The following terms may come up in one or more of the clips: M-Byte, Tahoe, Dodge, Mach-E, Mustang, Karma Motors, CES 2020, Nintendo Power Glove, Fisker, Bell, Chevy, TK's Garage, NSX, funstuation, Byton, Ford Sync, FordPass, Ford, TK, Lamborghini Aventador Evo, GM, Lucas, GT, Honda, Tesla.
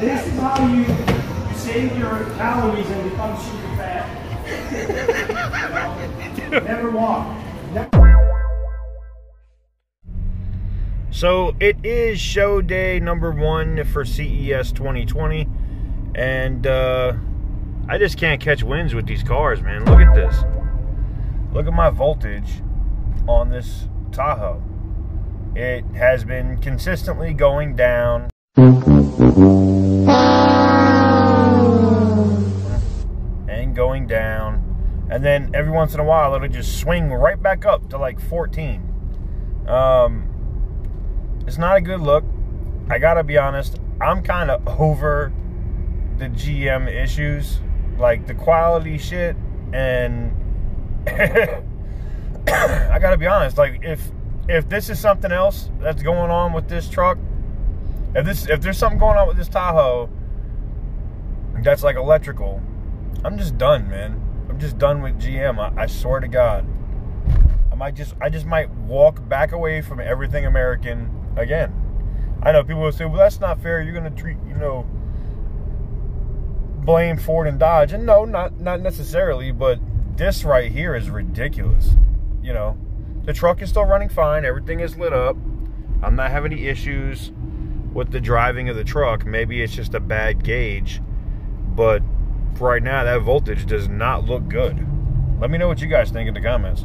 This is how you save your calories and become super fat. You know? Never walk. So it is show day number one for CES 2020, and I just can't catch winds with these cars, man. Look at this. Look at my voltage on this Tahoe. It has been consistently going down. And going down. And then every once in a while, it'll just swing right back up to like 14. It's not a good look. I gotta be honest, I'm kind of over the GM issues. Like the quality shit, and I gotta be honest, like if this is something else that's going on with this truck, if there's something going on with this Tahoe that's like electrical, I'm just done, man. I'm just done with GM. I swear to God, I just might walk back away from everything American again. I know people will say, well, that's not fair, you're gonna treat, you know, blame Ford and Dodge, and no, not necessarily, but this right here is ridiculous. You know, the truck is still running fine, everything is lit up, I'm not having any issues with the driving of the truck. Maybe it's just a bad gauge, but right now that voltage does not look good. Let me know what you guys think in the comments.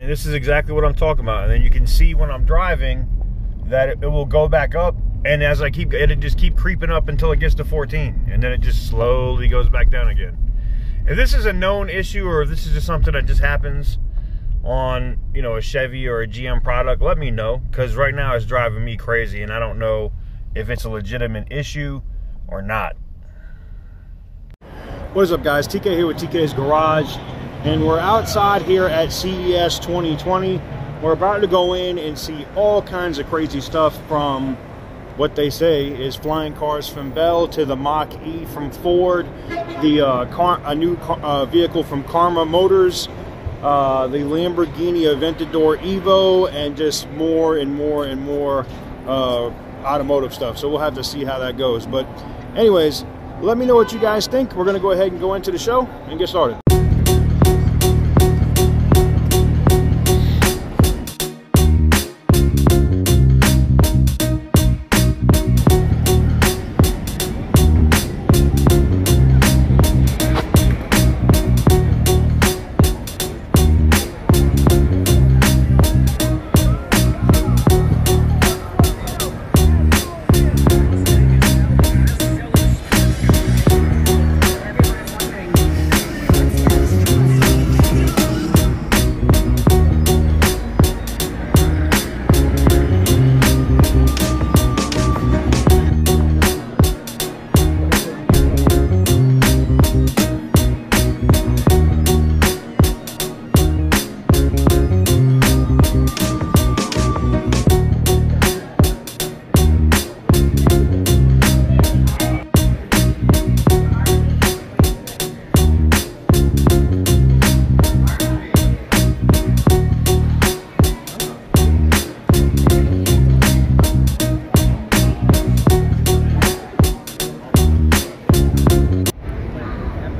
And this is exactly what I'm talking about, and then you can see when I'm driving that it will go back up. And as I keep, it'll just keep creeping up until it gets to 14, and then it just slowly goes back down again. If this is a known issue, or if this is just something that just happens on, you know, a Chevy or a GM product, let me know, because right now it's driving me crazy, and I don't know if it's a legitimate issue or not. What is up, guys? TK here with TK's Garage, and we're outside here at CES 2020. We're about to go in and see all kinds of crazy stuff, from what they say is flying cars from Bell to the Mach-E from Ford, the a new vehicle from Karma Motors, the Lamborghini Aventador Evo, and just more and more and more automotive stuff. So we'll have to see how that goes. But anyways, let me know what you guys think. We're going to go ahead and go into the show and get started.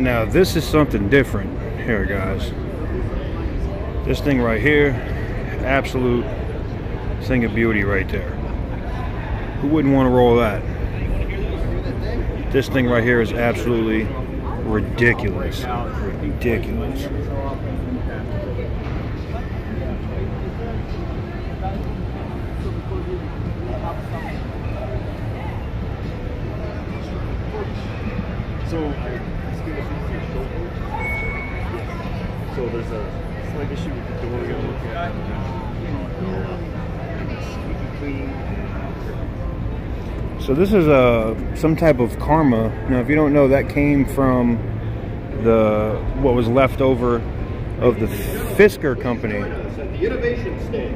Now this is something different here, guys. This thing right here, absolute thing of beauty right there. Who wouldn't want to roll that? This thing right here is absolutely ridiculous. Ridiculous. So there's a slight issue with the door. You're looking at it. So this is some type of Karma. Now, if you don't know, that came from what was left over of the Fisker company. At the innovation stage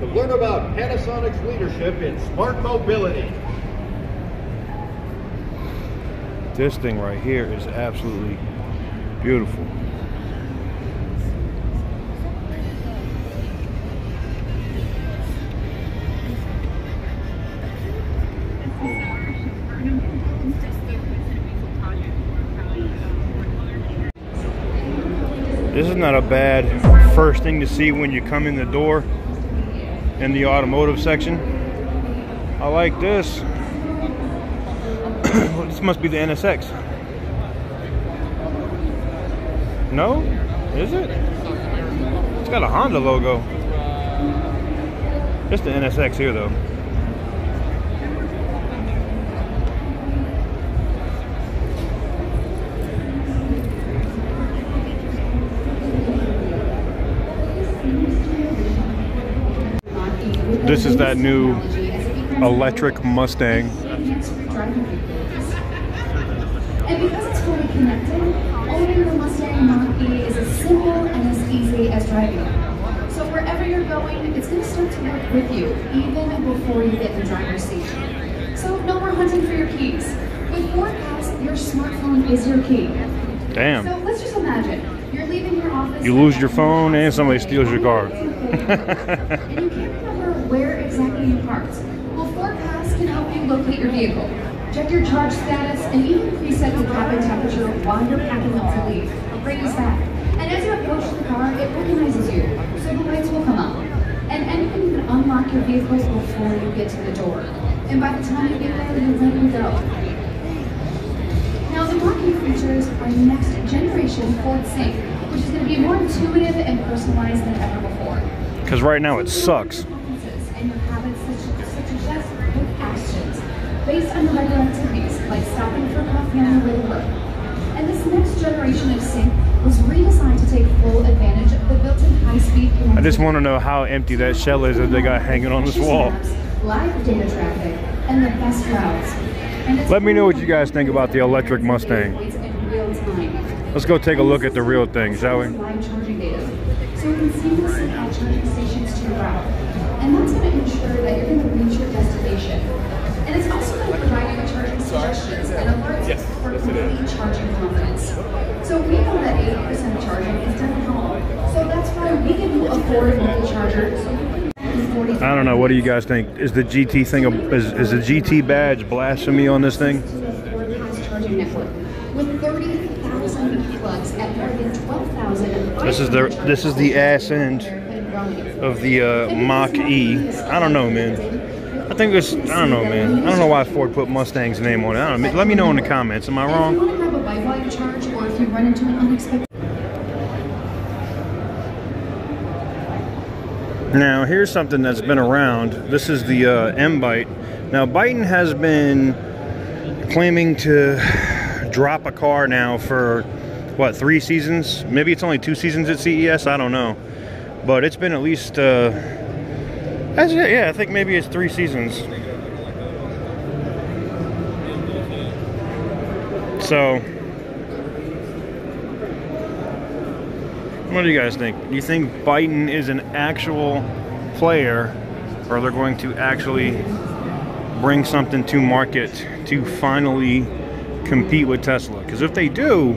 to learn about Panasonic's leadership in smart mobility. This thing right here is absolutely beautiful. This is not a bad first thing to see when you come in the door in the automotive section. I like this. This must be the NSX. No? Is it? It's got a Honda logo. It's the NSX here though. This is that new electric Mustang. And because it's fully connected, owning the Mustang Mach-E is as simple and as easy as driving it. So wherever you're going, it's going to start to work with you, even before you get in the driver's seat. So no more hunting for your keys. With FordPass, your smartphone is your key. Damn. So let's just imagine, you're leaving your office. You lose your phone and somebody steals your car. And you can't remember where exactly you parked. Well, FordPass can help you locate your vehicle, check your charge status, and even preset the cabin temperature while you're packing up to leave. Great as that. And as you approach the car, it recognizes you, so the lights will come up. And you can even unlock your vehicles before you get to the door. And by the time you get there, you let them go. Now, the Mach-E features are next generation Ford Sync, which is going to be more intuitive and personalized than ever before. Because right now it sucks. Based on the regular activities, like stopping for coffee on the way to work. And this next generation of Sync was redesigned to take full advantage of the built-in high-speed connectivity. I just want to know how empty that shell is that they got hanging on this wall. Live data traffic and the best routes. Let me know what you guys think about the electric Mustang. Let's go take a look at the real thing, shall we? So you can seamlessly add charging stations to your route. And that's going to ensure that you're going to reach your destination. And it's also going to provide you charging suggestions and alerts for complete charging confidence. So we know that 80% of charging is done at home. So that's why we give you a Ford mobile charger. I don't know. What do you guys think? Is the GT thing, is the GT badge blasphemy on this thing? With 30,000 plugs at more than 12,000. This is the ass end of the Mach-E. I don't know, man. I don't know why Ford put Mustang's name on it. I don't know. Let me know in the comments. Am I wrong? If you want to grab a bike charge or if you run into an unexpected. Now, here's something that's been around. This is the M-Byte. Now, Byton has been claiming to drop a car now for, what, 3 seasons? Maybe it's only 2 seasons at CES. I don't know. But it's been at least... yeah, I think maybe it's 3 seasons. So, what do you guys think? Do you think Byton is an actual player, or they're going to actually bring something to market to finally compete with Tesla? Because if they do,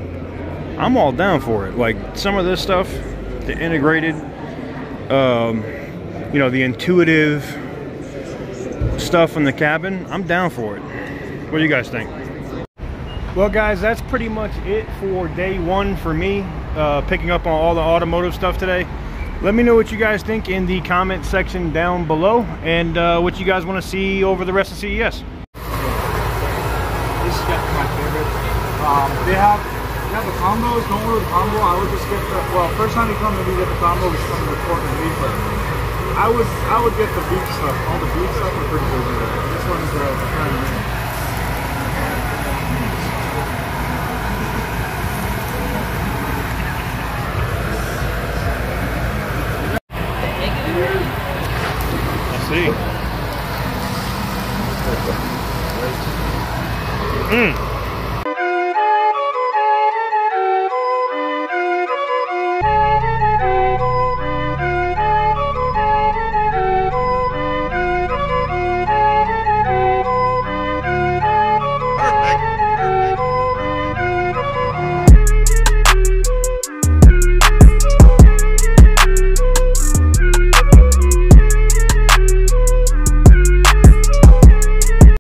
I'm all down for it. Like some of this stuff, the integrated, you know, the intuitive stuff in the cabin, I'm down for it. What do you guys think? Well guys, that's pretty much it for day 1 for me, picking up on all the automotive stuff today. Let me know what you guys think in the comment section down below, and what you guys want to see over the rest of CES. This is my favorite. They have the combos. Don't order the combo. I would just get the, well, first time you come to me, get the combo, which is something important to me, but I would get the beach stuff. All the beach stuff are pretty good. This one's the kind of thing. I see. Mm.